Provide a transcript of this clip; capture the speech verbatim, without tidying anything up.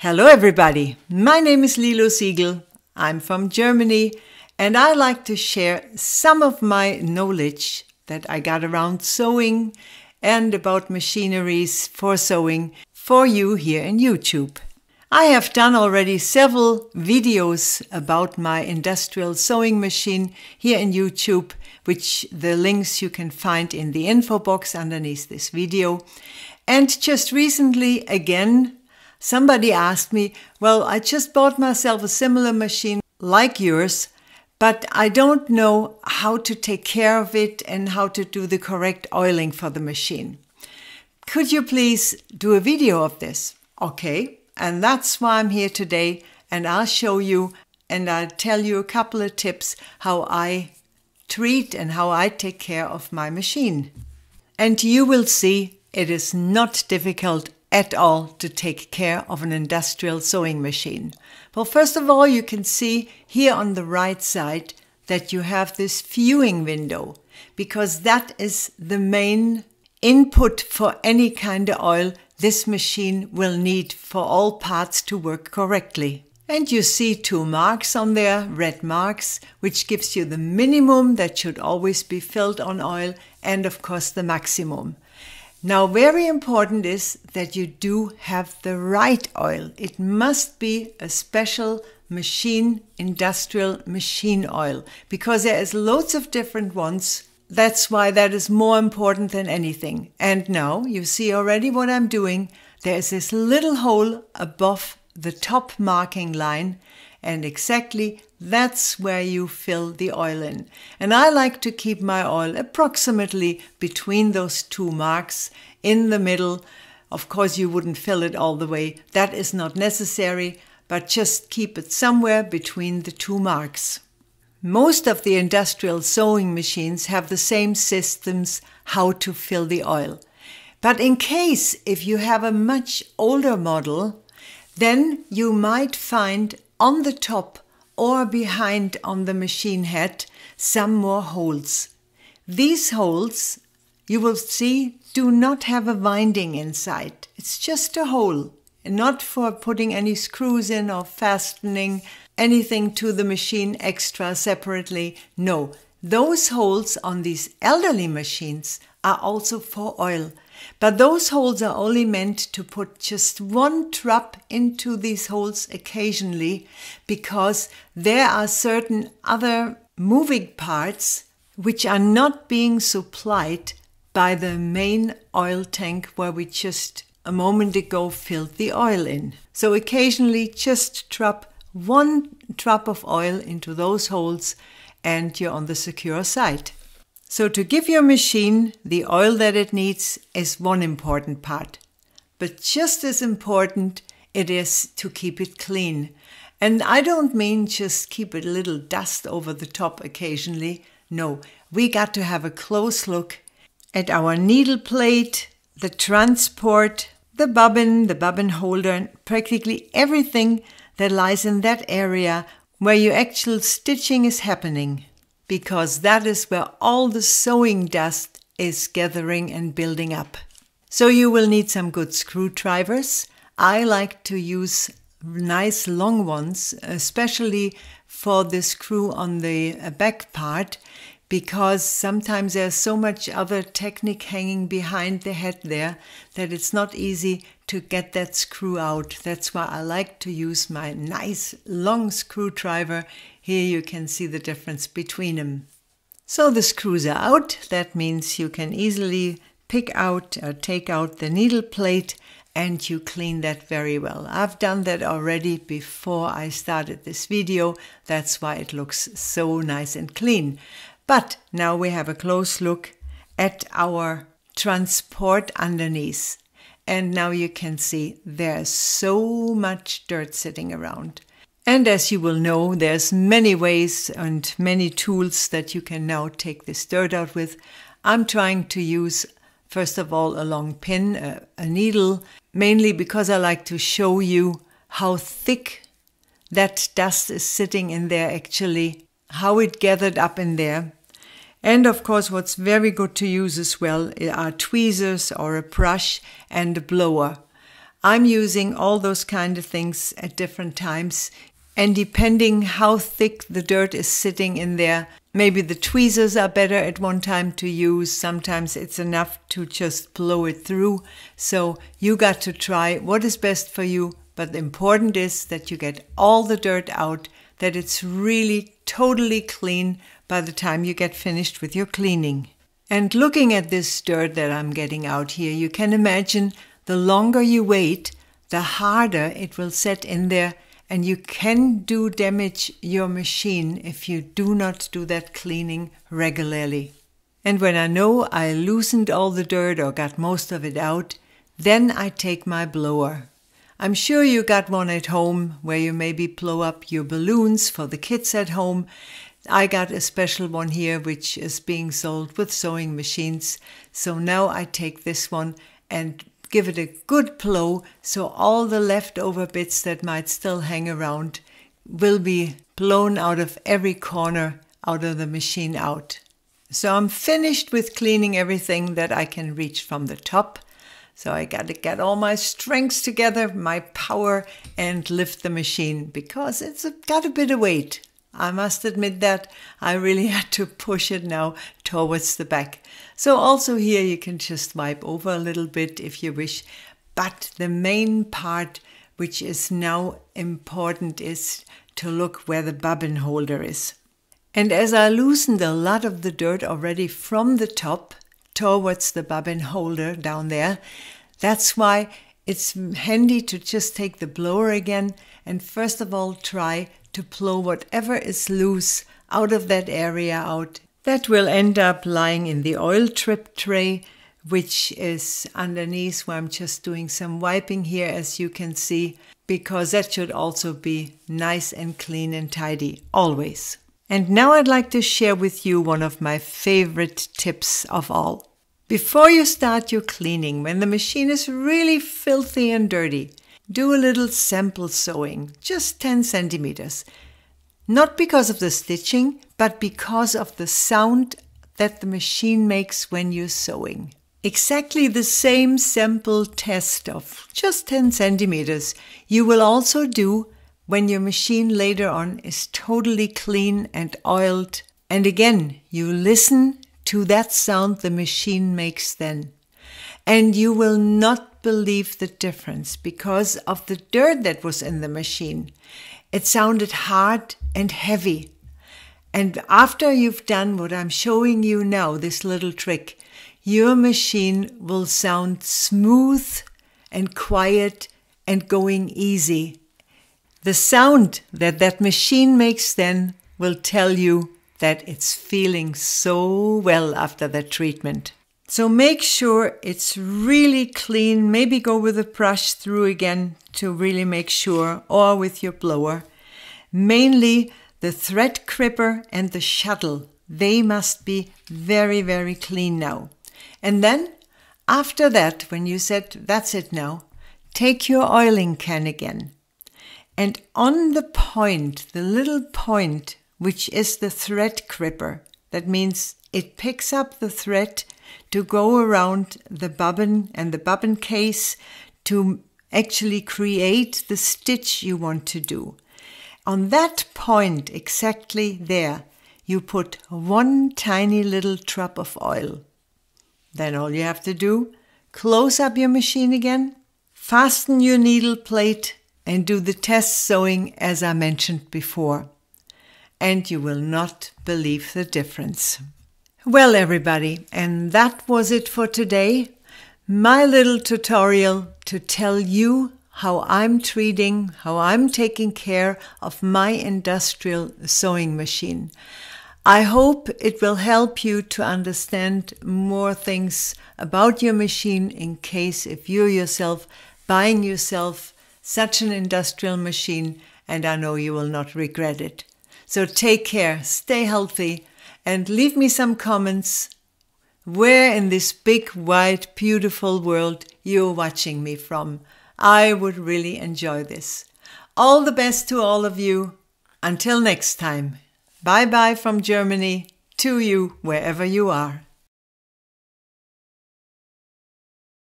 Hello everybody, my name is Lilo Siegel, I'm from Germany and I like to share some of my knowledge that I got around sewing and about machineries for sewing for you here in YouTube. I have done already several videos about my industrial sewing machine here in YouTube, which the links you can find in the info box underneath this video. And just recently again, somebody asked me, well, I just bought myself a similar machine like yours, but I don't know how to take care of it and how to do the correct oiling for the machine. Could you please do a video of this? Okay, and that's why I'm here today, and I'll show you and I'll tell you a couple of tips how I treat and how I take care of my machine. And you will see it is not difficult at all to take care of an industrial sewing machine. Well, first of all, you can see here on the right side that you have this viewing window, because that is the main input for any kind of oil this machine will need for all parts to work correctly. And you see two marks on there, red marks, which gives you the minimum that should always be filled on oil and of course the maximum. Now, very important is that you do have the right oil. It must be a special machine, industrial machine oil, because there is loads of different ones. That's why that is more important than anything. And now you see already what I'm doing. There is this little hole above the top marking line, and exactly that's where you fill the oil in. And I like to keep my oil approximately between those two marks in the middle. Of course, you wouldn't fill it all the way. That is not necessary, but just keep it somewhere between the two marks. Most of the industrial sewing machines have the same systems how to fill the oil. But in case if you have a much older model, then you might find on the top or behind on the machine head some more holes. These holes, you will see, do not have a winding inside. It's just a hole, not for putting any screws in or fastening anything to the machine extra separately. No, those holes on these elderly machines are also for oil. But those holes are only meant to put just one trap into these holes occasionally, because there are certain other moving parts which are not being supplied by the main oil tank where we just a moment ago filled the oil in. So occasionally just drop one drop of oil into those holes and you're on the secure side. So to give your machine the oil that it needs is one important part, but just as important it is to keep it clean. And I don't mean just keep a little dust over the top occasionally. No, we got to have a close look at our needle plate, the transport, the bobbin, the bobbin holder, practically everything that lies in that area where your actual stitching is happening, because that is where all the sewing dust is gathering and building up. So you will need some good screwdrivers. I like to use nice long ones, especially for the screw on the back part, because sometimes there's so much other technique hanging behind the head there that it's not easy to get that screw out. That's why I like to use my nice long screwdriver. Here you can see the difference between them. So the screws are out. That means you can easily pick out or take out the needle plate, and you clean that very well. I've done that already before I started this video. That's why it looks so nice and clean. But now we have a close look at our transport underneath. And now you can see there's so much dirt sitting around. And as you will know, there's many ways and many tools that you can now take this dirt out with. I'm trying to use, first of all, a long pin, a, a needle, mainly because I like to show you how thick that dust is sitting in there actually, how it gathered up in there. And of course, what's very good to use as well are tweezers or a brush and a blower. I'm using all those kind of things at different times. And depending how thick the dirt is sitting in there, maybe the tweezers are better at one time to use. Sometimes it's enough to just blow it through. So you got to try what is best for you. But the important is that you get all the dirt out, that it's really totally clean by the time you get finished with your cleaning. And looking at this dirt that I'm getting out here, you can imagine the longer you wait, the harder it will set in there, and you can do damage your machine if you do not do that cleaning regularly. And when I know I loosened all the dirt or got most of it out, then I take my blower. I'm sure you got one at home where you maybe blow up your balloons for the kids at home. I got a special one here which is being sold with sewing machines. So now I take this one and give it a good blow so all the leftover bits that might still hang around will be blown out of every corner out of the machine out. So I'm finished with cleaning everything that I can reach from the top. So I got to get all my strengths together, my power, and lift the machine because it's got a bit of weight. I must admit that I really had to push it now towards the back. So also here you can just wipe over a little bit if you wish. But the main part, which is now important, is to look where the bobbin holder is. And as I loosened a lot of the dirt already from the top towards the bobbin holder down there, that's why it's handy to just take the blower again and first of all try to blow whatever is loose out of that area out. That will end up lying in the oil drip tray, which is underneath where I'm just doing some wiping here, as you can see, because that should also be nice and clean and tidy always. And now I'd like to share with you one of my favorite tips of all. Before you start your cleaning, when the machine is really filthy and dirty, do a little sample sewing, just ten centimeters. Not because of the stitching, but because of the sound that the machine makes when you're sewing. Exactly the same sample test of just ten centimeters you will also do when your machine later on is totally clean and oiled. And again, you listen to that sound the machine makes then. And you will not believe the difference because of the dirt that was in the machine. It sounded hard and heavy. And after you've done what I'm showing you now, this little trick, your machine will sound smooth and quiet and going easy. The sound that that machine makes then will tell you that it's feeling so well after that treatment. So make sure it's really clean, maybe go with a brush through again to really make sure, or with your blower. Mainly the thread cripper and the shuttle, they must be very, very clean now. And then after that, when you said, that's it now, take your oiling can again. And on the point, the little point, which is the thread cripper, that means it picks up the thread to go around the bobbin and the bobbin case to actually create the stitch you want to do. On that point, exactly there, you put one tiny little drop of oil. Then all you have to do, close up your machine again, fasten your needle plate and do the test sewing as I mentioned before. And you will not believe the difference. Well, everybody, and that was it for today. My little tutorial to tell you how I'm treating, how I'm taking care of my industrial sewing machine. I hope it will help you to understand more things about your machine in case if you yourself buying yourself such an industrial machine, and I know you will not regret it. So take care, stay healthy, and leave me some comments where in this big, wide, beautiful world you're watching me from. I would really enjoy this. All the best to all of you. Until next time. Bye-bye from Germany to you wherever you are.